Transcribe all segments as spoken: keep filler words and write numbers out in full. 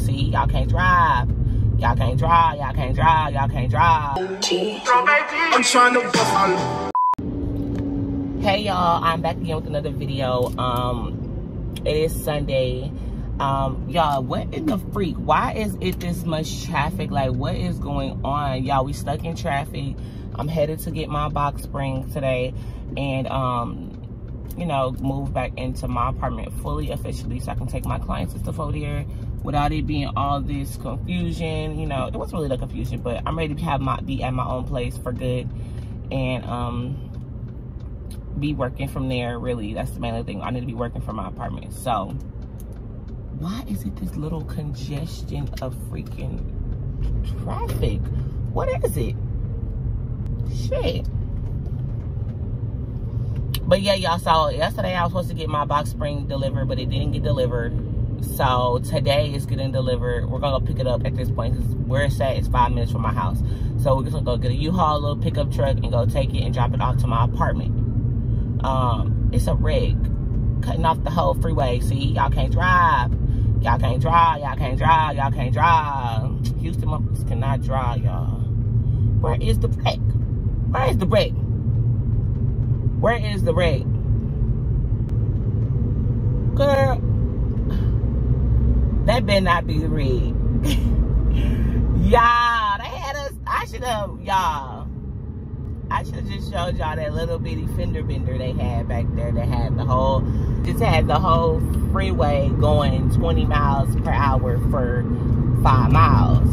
see, y'all can't drive. Y'all can't drive, y'all can't drive, y'all can't drive. I'm trying to bust. Hey y'all, I'm back again with another video. Um, it is Sunday. Um, y'all, what in the freak? Why is it this much traffic? Like, what is going on? Y'all, we stuck in traffic. I'm headed to get my box spring today and, um, you know, move back into my apartment fully, officially, so I can take my clients and stuff over there without it being all this confusion. You know, it wasn't really the confusion, but I'm ready to have my be at my own place for good and um be working from there. Really, that's the main thing. I need to be working from my apartment. So why is it this little congestion of freaking traffic? What is it? Shit. But yeah, y'all, saw yesterday I was supposed to get my box spring delivered, but it didn't get delivered. So today it's getting delivered. We're gonna pick it up at this point because where it's at is five minutes from my house. So we're just gonna go get a U-Haul, little pickup truck, and go take it and drop it off to my apartment. Um, it's a rig cutting off the whole freeway. See, y'all can't drive. Y'all can't drive. Y'all can't drive. Y'all can't drive. Houston motherfuckers cannot drive, y'all. Where is the brake? Where is the brake? Where is the brake? Girl. That better not be the rig. Y'all, they had us. I should have, y'all. I should have just showed y'all that little bitty fender bender they had back there that had the whole, just had the whole freeway going twenty miles per hour for five miles.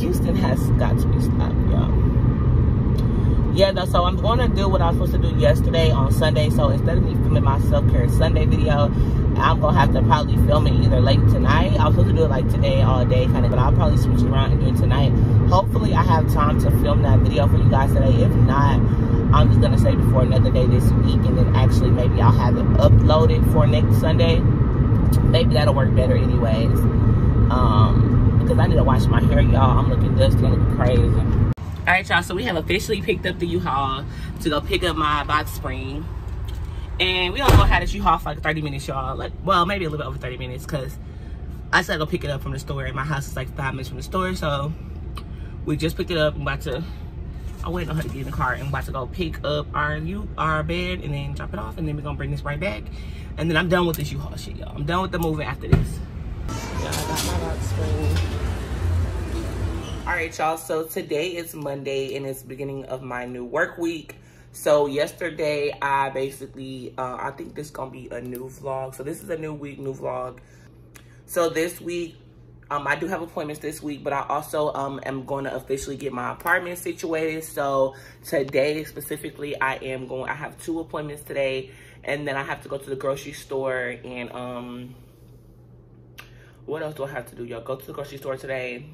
Houston has got to be stopped, y'all. Yeah, though, so I'm going to do what I was supposed to do yesterday on Sunday. So instead of me filming my self-care Sunday video, I'm gonna have to probably film it either late tonight. I was supposed to do it like today, all day kind of, but I'll probably switch around and do it tonight. Hopefully I have time to film that video for you guys today. If not, I'm just gonna save it for another day this week, and then actually maybe I'll have it uploaded for next Sunday. Maybe that'll work better anyways. Um, because I need to wash my hair, y'all. I'm looking dusty, I'm looking crazy. All right, y'all, so we have officially picked up the U-Haul to go pick up my box spring. And we don't know how this U-Haul for like thirty minutes, y'all. Like, well, maybe a little bit over thirty minutes, because I said I'll pick it up from the store, and my house is like five minutes from the store. So we just picked it up. I'm about to, I wouldn't know how to get in the car, and I'm about to go pick up our U, our bed, and then drop it off, and then we're gonna bring this right back. And then I'm done with this U-Haul shit, y'all. I'm done with the moving after this. Y'all, I got my box spring. All right, y'all. So today is Monday, and it's the beginning of my new work week. So yesterday I basically, uh, I think this is going to be a new vlog. So this is a new week, new vlog. So this week, um, I do have appointments this week, but I also um, am going to officially get my apartment situated. So today specifically, I am going, I have two appointments today, and then I have to go to the grocery store and, um, what else do I have to do, y'all? Go to the grocery store today.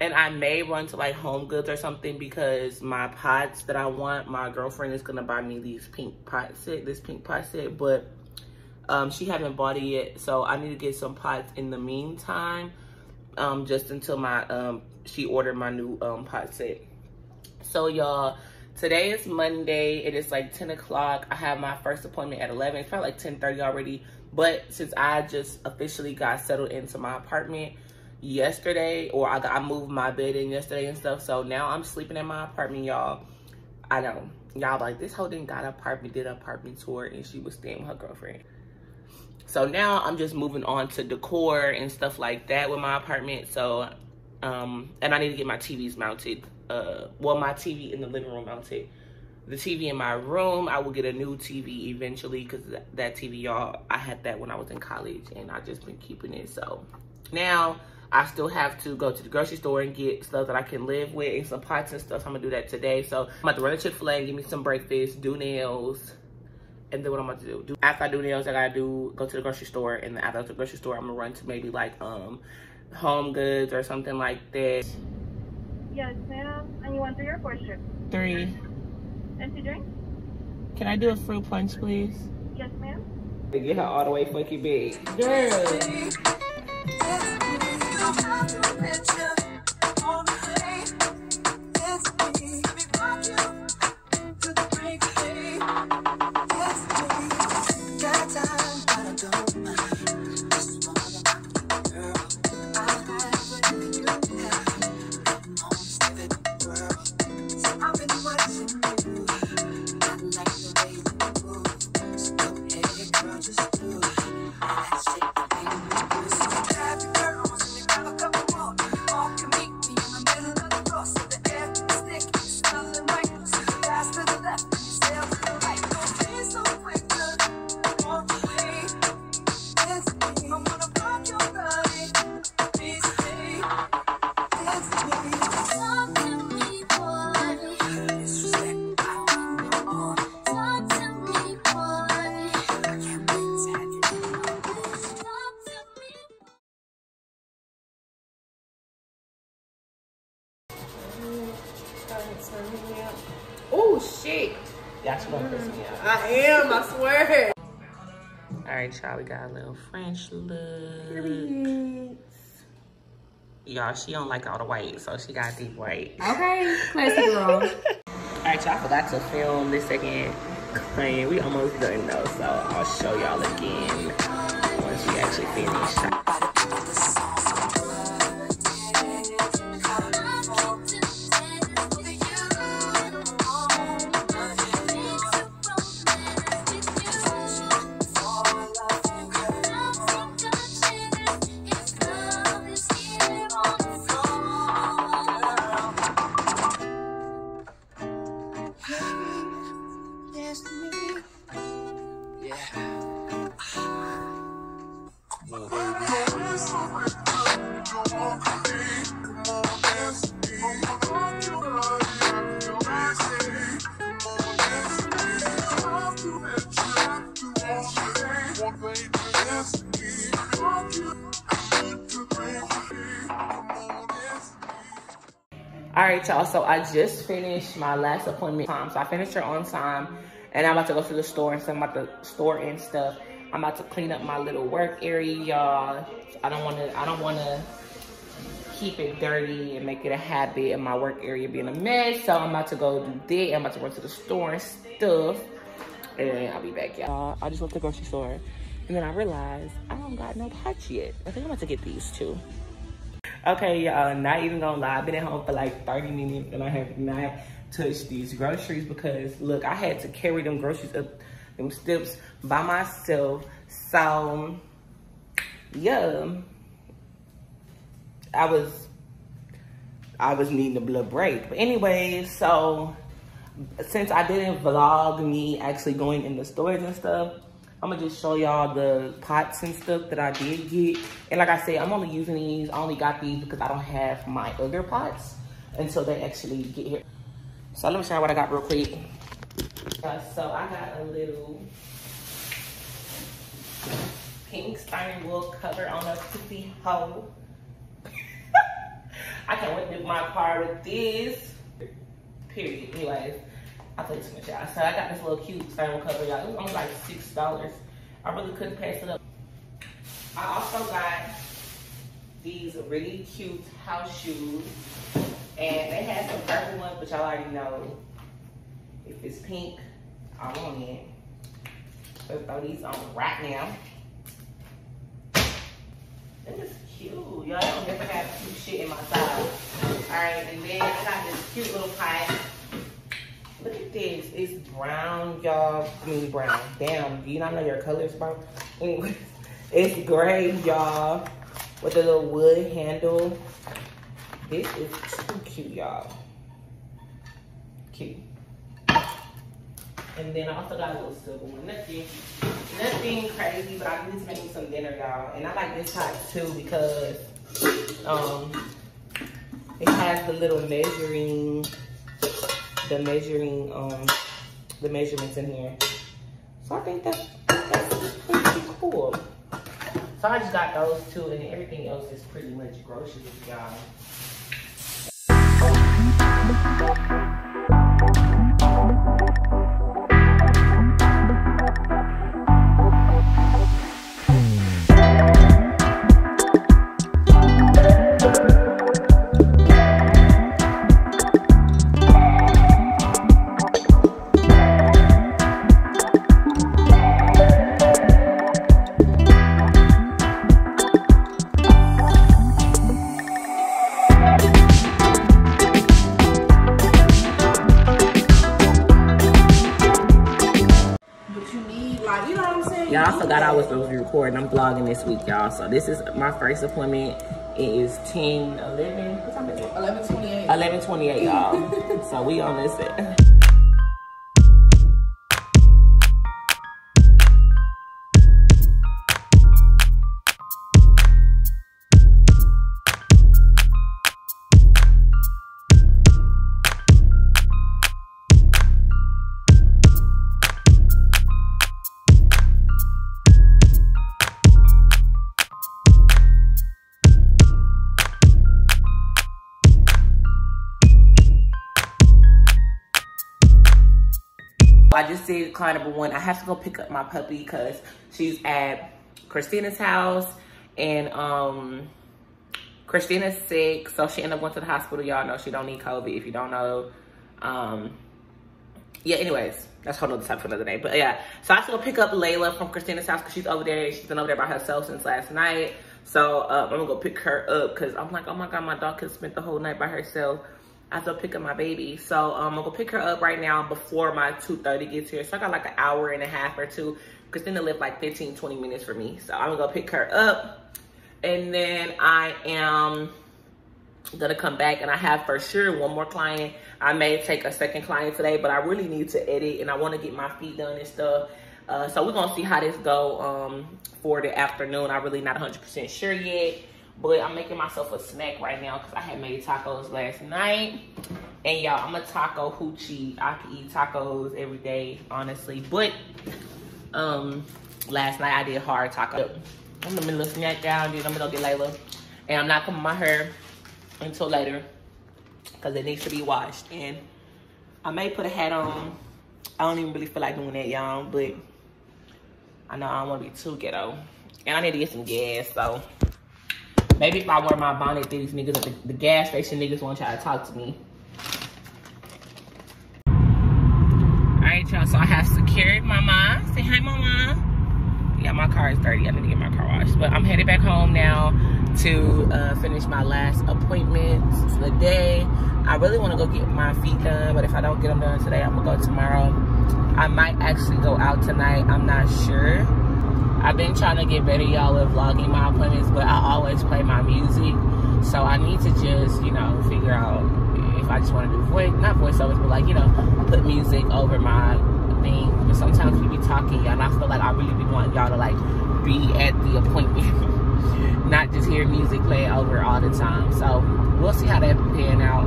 And I may run to like Home Goods or something, because my pots that I want, my girlfriend is gonna buy me these pink pot set, this pink pot set, but um, she haven't bought it yet. So I need to get some pots in the meantime, um, just until my um, she ordered my new um, pot set. So y'all, today is Monday. It is like ten o'clock. I have my first appointment at eleven. It's probably like ten thirty already. But since I just officially got settled into my apartment yesterday, or I, I moved my bed in yesterday and stuff, so now I'm sleeping in my apartment, y'all. I know y'all like, this hoe didn't got an apartment, did an apartment tour, and she was staying with her girlfriend. So now I'm just moving on to decor and stuff like that with my apartment. So um and I need to get my T Vs mounted, uh well, my T V in the living room mounted, the T V in my room. I will get a new T V eventually, because that T V, y'all, I had that when I was in college, and I just been keeping it. So now I still have to go to the grocery store and get stuff that I can live with, and some pots and stuff. So I'm gonna do that today. So I'm about to run to Chick-fil-A and give me some breakfast, do nails, and then what I'm about to do, do after I do nails, I gotta do go to the grocery store, and then after the grocery store, I'm gonna run to maybe like um Home Goods or something like that. Yes, ma'am. And you want three or four strips? Three. And two drinks? Can I do a fruit punch, please? Yes, ma'am. To get her all the way fucking big, girl. Yes, baby. Got time, but I don't mind. Turn me up. Oh, shit. Y'all should gonna piss me off. I am, I swear. All right, y'all, we got a little French look. Y'all, she don't like all the white, so she got deep white. Okay, classic girl. All right, y'all, forgot to film this second clip. We almost done though, so I'll show y'all again once we actually finish. All right, y'all, so I just finished my last appointment time. So I finished her on time, and I'm about to go to the store and some about the store and stuff. I'm about to clean up my little work area, y'all. I don't want to, I don't want to keep it dirty and make it a habit of my work area being a mess. So I'm about to go do that. I'm about to go to the store and stuff, and I'll be back, y'all. I just went to the grocery store, and then I realized I don't got no pots yet. I think I'm about to get these two. Okay, y'all, not even gonna lie, I've been at home for like thirty minutes and I have not touched these groceries because, look, I had to carry them groceries up them steps by myself. So, yeah, I was, I was needing a blood break. But anyway, so, since I didn't vlog me actually going in the stores and stuff, I'm gonna just show y'all the pots and stuff that I did get. And like I said, I'm only using these. I only got these because I don't have my other pots until they actually get here. So let me show you what I got real quick. Uh, so I got a little pink styrene wool cover on a pussy hole. I can't wait to do my part with this. Period, anyways. I played too much, y'all. So I got this little cute styrene cover, y'all. It was only like six dollars. I really couldn't pass it up. I also got these really cute house shoes. And they had some purple ones, but y'all already know if it's pink, I want it. So throw these on right now. This is cute. Y'all don't ever have cute shit in my size. Alright, and then I got this cute little pie. Look at this, it's brown, y'all. I mean brown, damn, do you not know your color is brown? Anyways, it's gray, y'all, with a little wood handle. This is too cute, y'all. Cute. And then I also got a little silver one. Nothing, nothing crazy, but I need to make me some dinner, y'all. And I like this pot too because um, it has the little measuring the measuring um the measurements in here, so I think that's, that's pretty cool. So I just got those two, and everything else is pretty much groceries, y'all. I was supposed to be recording. I'm vlogging this week, y'all. So this is my first appointment. It is ten eleven. What time is it? eleven twenty-eight. eleven twenty-eight, y'all. So we on this set. I just did client number one. I have to go pick up my puppy because she's at Christina's house, and um, Christina's sick, so she ended up going to the hospital. Y'all know she don't need COVID. If you don't know, um, yeah. Anyways, that's a whole other topic for another day. But yeah, so I have to go pick up Layla from Christina's house because she's over there. She's been over there by herself since last night. So uh, I'm gonna go pick her up because I'm like, oh my god, my dog could spend the whole night by herself. I still pick up my baby. So um, I'm gonna go pick her up right now before my two thirty gets here. So I got like an hour and a half or two. Christina lived like fifteen, twenty minutes for me. So I'm gonna go pick her up. And then I am gonna come back, and I have for sure one more client. I may take a second client today, but I really need to edit and I wanna get my feet done and stuff. Uh, so we're gonna see how this go um, for the afternoon. I'm really not one hundred percent sure yet. But I'm making myself a snack right now because I had made tacos last night. And y'all, I'm a taco hoochie. I can eat tacos every day, honestly. But um, last night I did hard taco. I'm in the middle of snack down, dude. I'm gonna go get Layla. And I'm not combing my hair until later because it needs to be washed. And I may put a hat on. I don't even really feel like doing that, y'all. But I know I don't want to be too ghetto. And I need to get some gas, so... Maybe if I wear my bonnet, these niggas at the, the gas station niggas won't try to talk to me. Alright, y'all. So I have secured my mom. Say hi, mama. Yeah, my car is dirty. I need to get my car washed. But I'm headed back home now to uh, finish my last appointment for the day. I really want to go get my feet done. But if I don't get them done today, I'm going to go tomorrow. I might actually go out tonight. I'm not sure. I've been trying to get better, y'all, at vlogging my appointments, but I always play my music. So I need to just, you know, figure out if I just want to do voice, not voiceovers, but like, you know, put music over my thing. But sometimes we be talking, y'all, and I feel like I really be wanting y'all to like be at the appointment, not just hear music play over all the time. So we'll see how that pan out.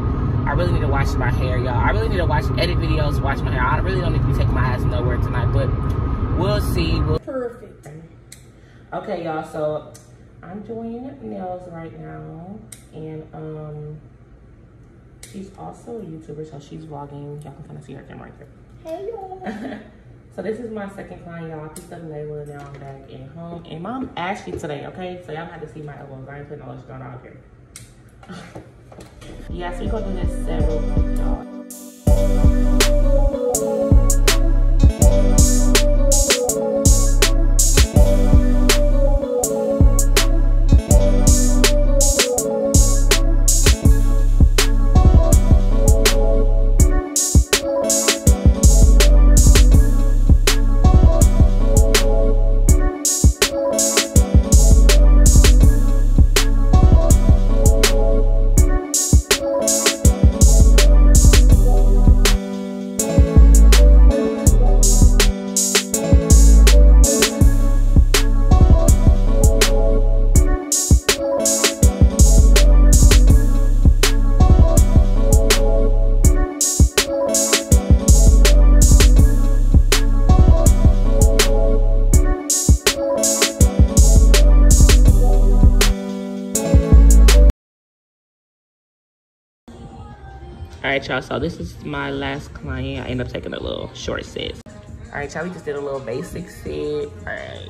I really need to wash my hair, y'all. I really need to watch edit videos, wash my hair. I really don't need to be taking my ass nowhere tonight, but we'll see. We'll Perfect. Okay, y'all, so I'm doing nails right now, and um, she's also a YouTuber, so she's vlogging. Y'all can kind of see her camera right there. Hey, y'all. So this is my second client, y'all. I picked up Layla, now I'm back at home. And Mom asked you today, okay? So y'all had to see my elbows. I ain't putting all this going out here. Yes, we're going to do this several times, y'all. Alright, y'all, so this is my last client. I end up taking a little short set. Alright, y'all, we just did a little basic set. Alright.